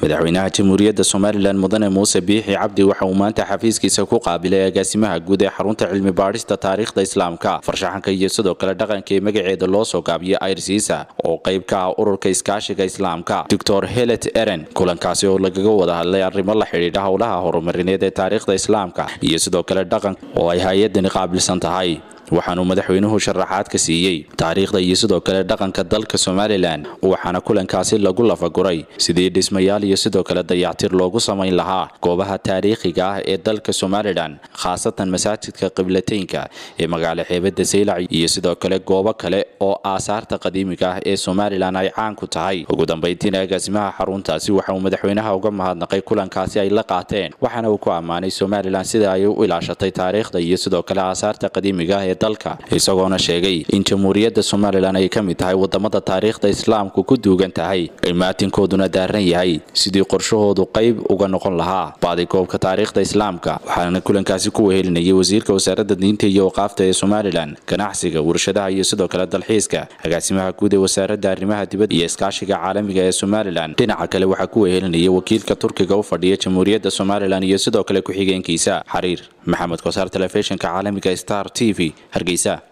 madaxweynaha jamhuuriyadda Somaliland mudane Muse Bihi Cabdi waxa uu maanta xafiiskiisa ku qaabilay agaasimaha guud ee xarunta cilmi baarista taariikhda islaamka farshaxanka iyo sidoo kale dhaqanka ee magaceeda loo soo gaabiyay IRCS oo qayb ka ah ururka iskaashiga islaamka Dr Helen Eren kulankaasi oo lagaga wada hadlay arrimo la xiriira hawlaha horumarineed ee taariikhda islaamka iyo sidoo kale dhaqanka oo ay hay'adani qaabilsan tahay waxaanu madaxweynuhu sharaxaad ka siiyay taariikhda iyo sidoo kale dhaqanka dalka Somaliland waxaana kulankaasi lagu lafaguray sidii dhismayaal iyo sidoo kale dayactir loogu sameyn lahaa goobaha taariikhiga ah ee dalka Somaliland khaasatan masaajidka qiblateynka ee magaalada Heebtaa Seylac iyo sidoo kale goobo kale oo aasaarta qadiimiga ah ee Somaliland ay caan ku tahay ugu dambeyntiina agaasimaha xaruntaasi waxa uu madaxweynaha uga mahadnaqay kulankaasi ay la qaateen waxaana uu ku amaanay Somaliland sida ay u ilaashatay taariikhda iyo sidoo kale aasaarta qadiimiga ah dalka isagoona sheegay in jamhuuriyadda Somaliland ay ka mid tahay wadamada taariikhda islaamku ku duugan tahay imaankooduna daaran yahay sidii qorshahoodu qayb uga noqon lahaa baadikoobka taariikhda islaamka waxaana kulankaasi ku wehelinayay wasiirka wasaaradda diinta iyo waqaafta ee Somaliland ganacsiga warshadaha iyo sidoo kale dalxiiska agaasimaha guud ee wasaaradda arrimaha dibadda iyo iskaashiga caalamiga ee Somaliland dhinaca kale waxa ku wehelinayay wakiilka Turkiga u fadhiya jamhuuriyadda Somaliland iyo sidoo kale ku xigeenkiisa xariir maxamed kosaar telefishinka caalamiga Star TV hargeysa.